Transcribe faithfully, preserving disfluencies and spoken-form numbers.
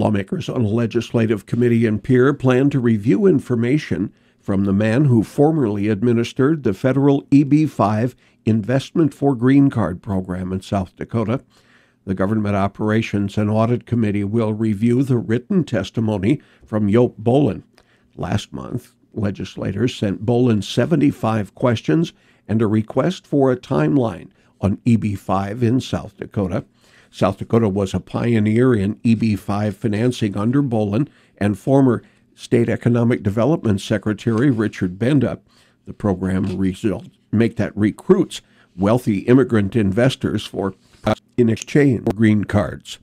Lawmakers on a legislative committee in Pierre plan to review information from the man who formerly administered the federal E B five Investment for Green Card program in South Dakota. The Government Operations and Audit Committee will review the written testimony from Joop Bollen. Last month, legislators sent Bollen seventy-five questions and a request for a timeline on E B five in South Dakota. South Dakota was a pioneer in E B five financing under Bollen and former State Economic Development Secretary Richard Benda. The program result make that recruits wealthy immigrant investors for in exchange for green cards.